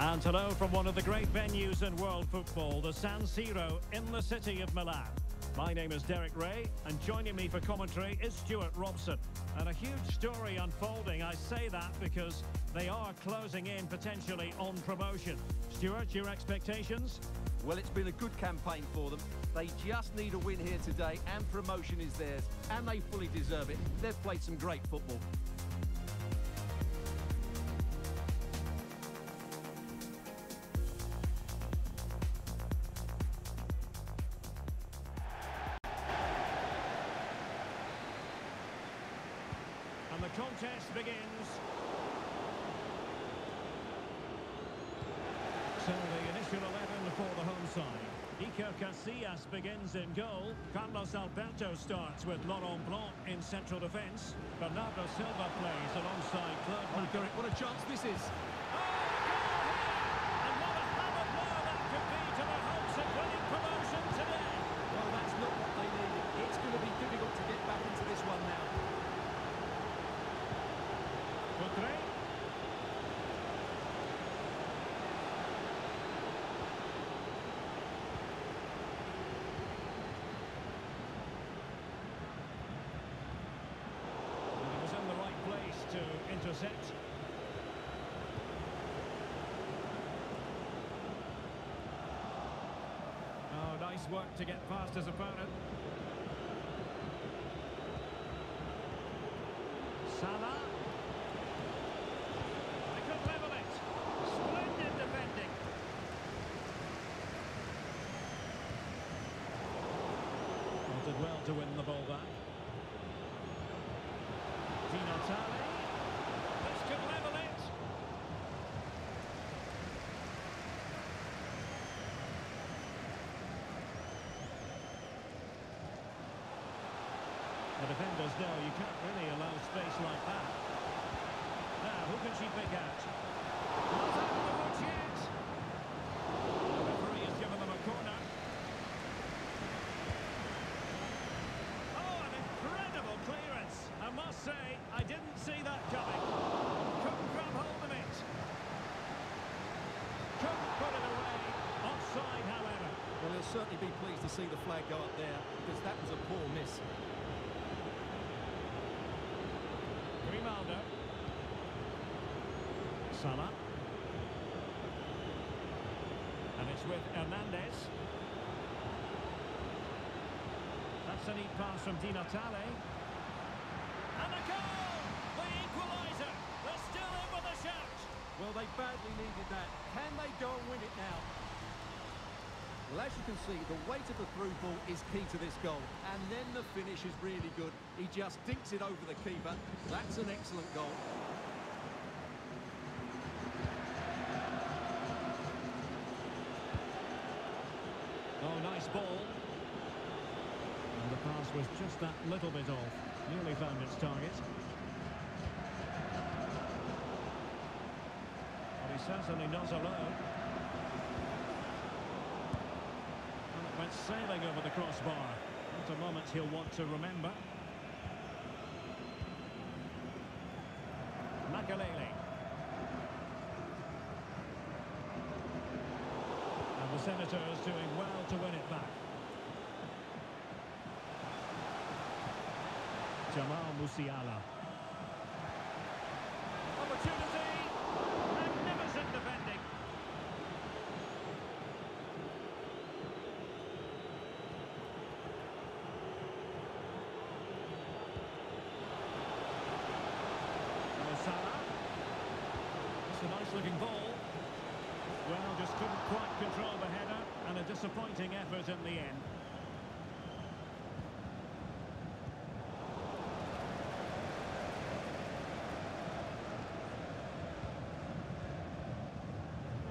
And hello from one of the great venues in world football, the San Siro in the city of Milan. My name is Derek Ray, and joining me for commentary is Stuart Robson. And a huge story unfolding. I say that because they are closing in potentially on promotion. Stuart, your expectations? Well, it's been a good campaign for them. They just need a win here today, and promotion is theirs, and they fully deserve it. They've played some great football. The contest begins. So the initial 11 for the home side. Iker Casillas begins in goal. Carlos Alberto starts with Laurent Blanc in central defence. Bernardo Silva plays alongside Claude Makelele. What a chance this is! Intercept. Oh, nice work to get past his opponent. Salah. They could level it. Splendid defending. Well, did well to win the ball back. Di Natale. The defenders know you can't really allow space like that. Now, who can she pick out? Not out of the woods yet. The referee has given them a corner. Oh, an incredible clearance. I must say, I didn't see that coming. Couldn't grab hold of it. Couldn't put it away. Offside, however. Well, he'll certainly be pleased to see the flag go up there, because that was a poor miss. Rimaldo. Salah. And it's with Hernandez. That's a neat pass from Di Natale. And a goal! The equaliser! They're still in with a shout! Well, they badly needed that. Can they go and win it now? Well, as you can see, the weight of the through ball is key to this goal. And then the finish is really good. He just dinks it over the keeper. That's an excellent goal. Oh, nice ball. And the pass was just that little bit off. Nearly found its target. But he's certainly not alone. Went sailing over the crossbar. What a moment he'll want to remember. Makelele. And the Senators doing well to win it back. Jamal Musiala. Opportunity. Magnificent defending. Looking ball. Well, just couldn't quite control the header, and a disappointing effort in the end.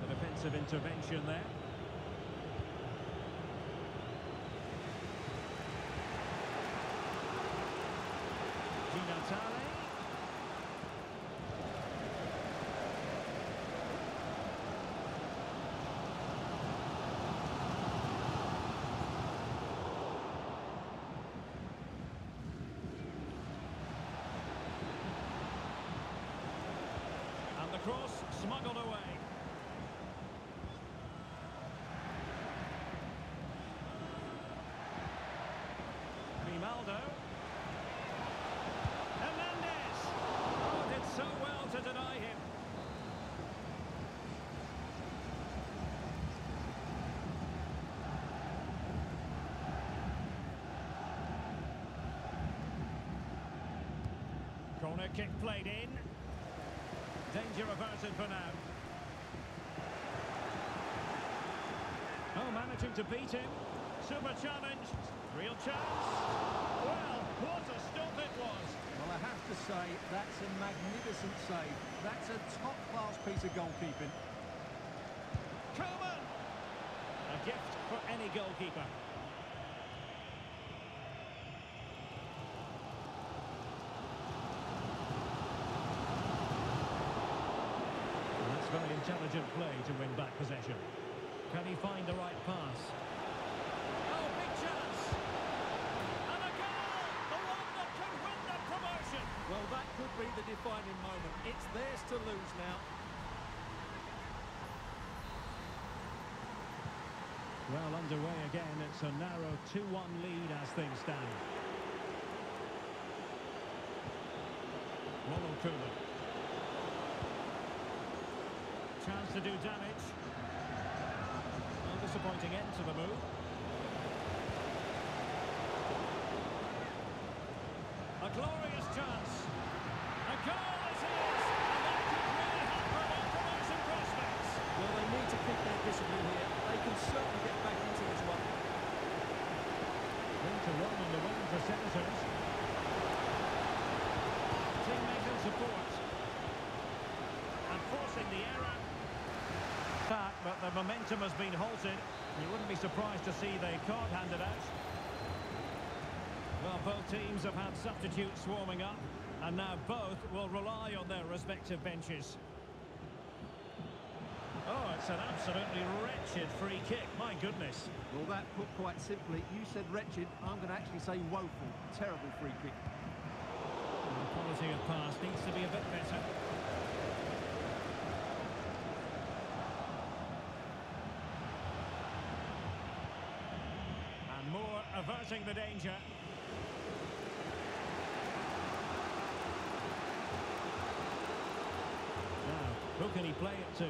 The defensive intervention there. Di Natale. Cross smuggled away. Corner kick played in. Danger averted for now. Oh, managing to beat him. Super challenge. Real chance. Well, what a stop it was. Well, I have to say, that's a magnificent save. That's a top-class piece of goalkeeping. Coleman! A gift for any goalkeeper. Very intelligent play to win back possession. Can he find the right pass? Oh, big chance! And a goal! The one that could win the promotion! Well, that could be the defining moment. It's theirs to lose now. Well, underway again. It's a narrow 2-1 lead as things stand. Ronald Koeman. Chance to do damage. A disappointing end to the move. A glorious chance. A goal is his! And that could really help Ronald promotion prospects. Well, they need to keep their discipline here. They can certainly get back into this one. Into one on the win for Senators. Teammates and support. And forcing the error. That, but the momentum has been halted. You wouldn't be surprised to see the card handed out. Well, both teams have had substitutes warming up, and now both will rely on their respective benches. Oh, it's an absolutely wretched free kick, my goodness. Well, that put quite simply, you said wretched, I'm going to actually say woeful. Terrible free kick. Well, the quality of pass needs to be a bit better. More averting the danger. Now, who can he play it to?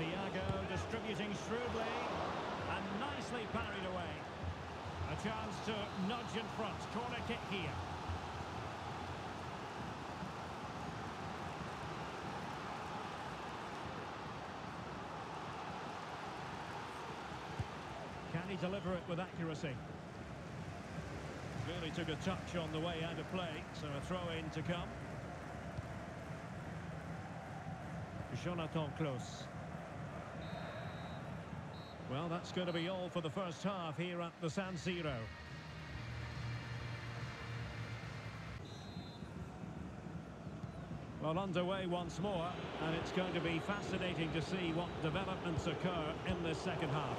Thiago distributing shrewdly and nicely parried away. A chance to nudge in front. Corner kick here. Can he deliver it with accuracy? Really took a touch on the way out of play, so a throw-in to come. Jonathan Close. Well, that's going to be all for the first half here at the San Siro. Well, underway once more, and it's going to be fascinating to see what developments occur in this second half.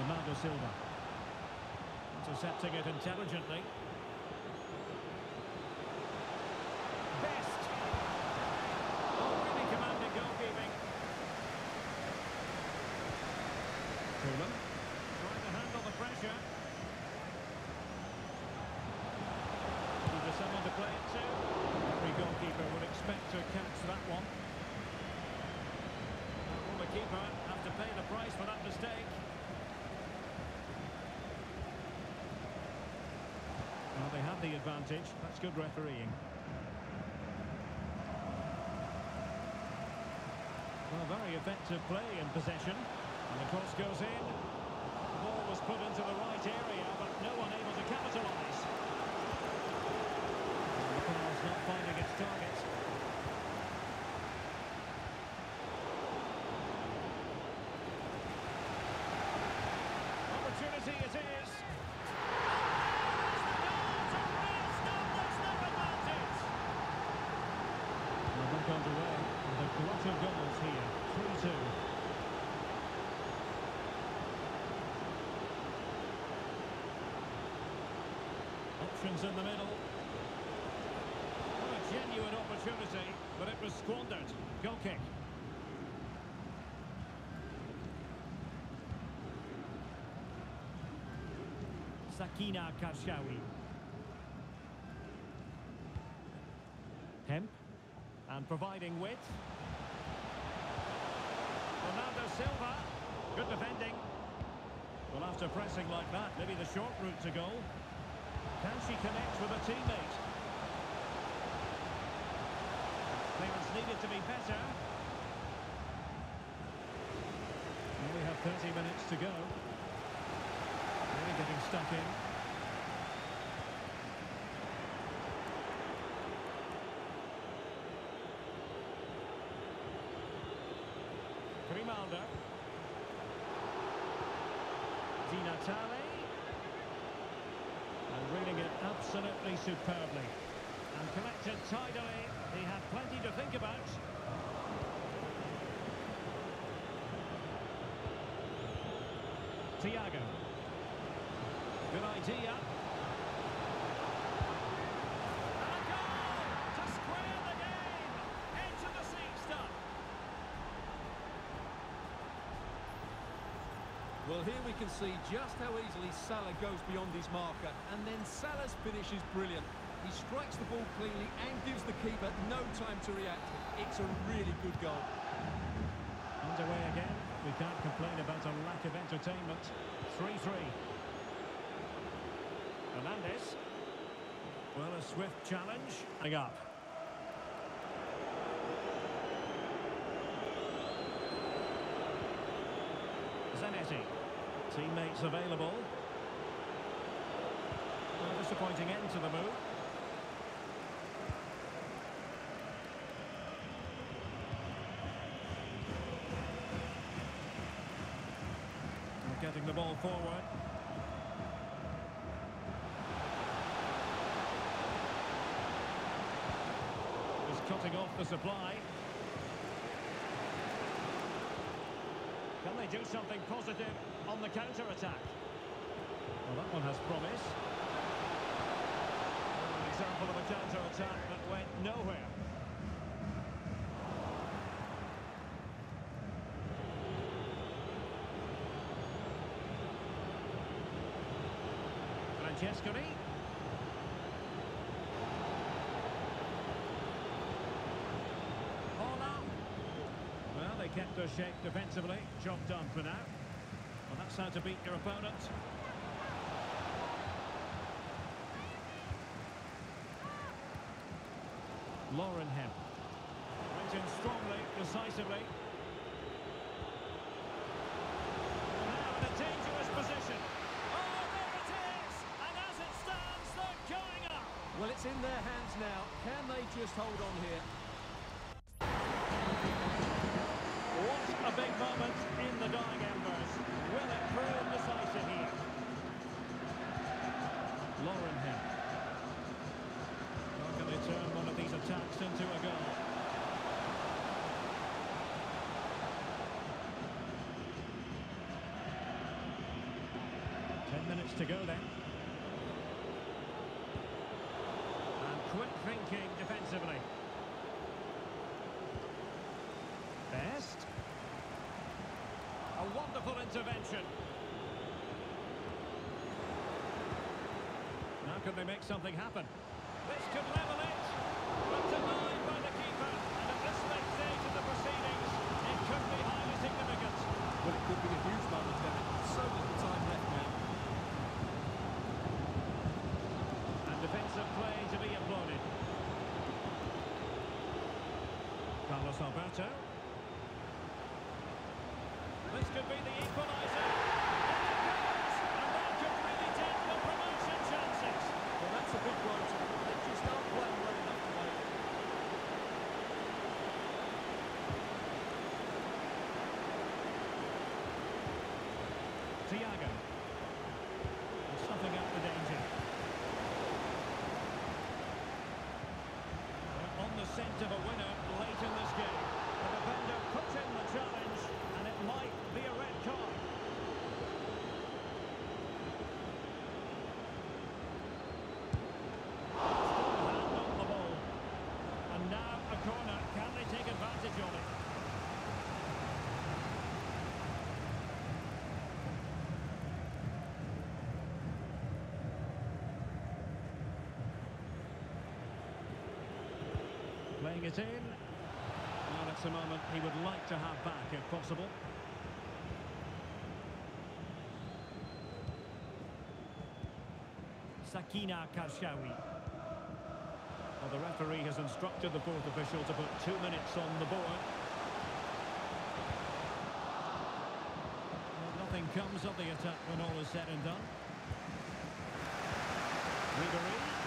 Bernardo Silva intercepting it intelligently. Best! Oh, really commanding goalkeeping. Coleman trying to handle the pressure. There's someone to play it to. Every goalkeeper would expect to catch that one. Will the keeper have to pay the price for that mistake? Well, they had the advantage. That's good refereeing. Well, very effective play in possession. And the cross goes in. The ball was put into the right area, but no one able to capitalise. And the ball's not finding its target. Opportunity it is. Underway with a glut of goals here, 3-2. Options in the middle. What a genuine opportunity, but it was squandered. Goal kick. Sakina Karchaoui. Hemp. And providing width. Ronaldo Silva, good defending. Well, after pressing like that, maybe the short route to goal. Can she connect with a teammate? Clearance needed to be better. Well, we have 30 minutes to go. Really getting stuck in. Grimaldo. Di Natale. And reading it absolutely superbly. And collected tidily. He had plenty to think about. Thiago. Good idea. Well, here we can see just how easily Salah goes beyond his marker, and then Salah's finish is brilliant. He strikes the ball cleanly and gives the keeper no time to react. It's a really good goal. Underway again. We can't complain about a lack of entertainment. 3-3. Hernandez. Well, a swift challenge. Coming up. Zanetti. Teammates available. A disappointing end to the move. And getting the ball forward. He's cutting off the supply. Can they do something positive on the counter-attack? Well, that one has promise. An example of a counter-attack that went nowhere. Francesco. Kept her shape defensively. Job done for now. Well, that's how to beat your opponent. Lauren Hemp went in strongly, decisively. Now in a dangerous position. Oh, there it is! And as it stands, they're going up. Well, it's in their hands now. Can they just hold on here? A big moment in the dying embers. Will it prove decisive here? Lauren Hemp. How can they turn one of these attacks into a goal? Ten minutes to go then. And quick thinking defensively. Best. A wonderful intervention. How can they make something happen? This could level it. But denied by the keeper. And at this late stage of the proceedings, it could be highly significant. Well, it could be a huge moment, Derek. So little time left now. And defensive play to be applauded. Carlos Alberto. This could be the equaliser. And that could really take the promotion chances. Well, that's a big blow. They just aren't playing well enough tonight. Thiago. Stuffing up the danger. They're on the scent of a winner late in this game. The defender puts in the challenge. Might be a red card. Still hand on the ball. And now a corner. Can they take advantage of it? Playing it in. And That's a moment he would like to have back if possible. Sakina Karchaoui. Well, the referee has instructed the fourth official to put 2 minutes on the board. Well, nothing comes of the attack when all is said and done. Ribery.